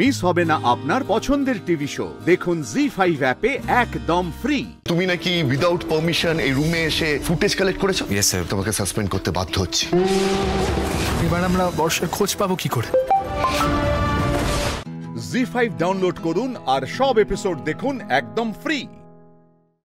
Miss হবে না আপনার পছন্দের টিভি শো। দেখুন জি5 অ্যাপে একদম ফ্রি। তুমি নাকি উইদাউট পারমিশন এই রুমে এসে ফুটেজ কালেক্ট করেছো? ইয়েস স্যার, তোমাকে সাসপেন্ড করতে বাধ্য হচ্ছি। এবার আমরা বর্ষের খোঁজ পাবো কি করে? জি5 ডাউনলোড করুন আর সব এপিসোড দেখুন একদম ফ্রি।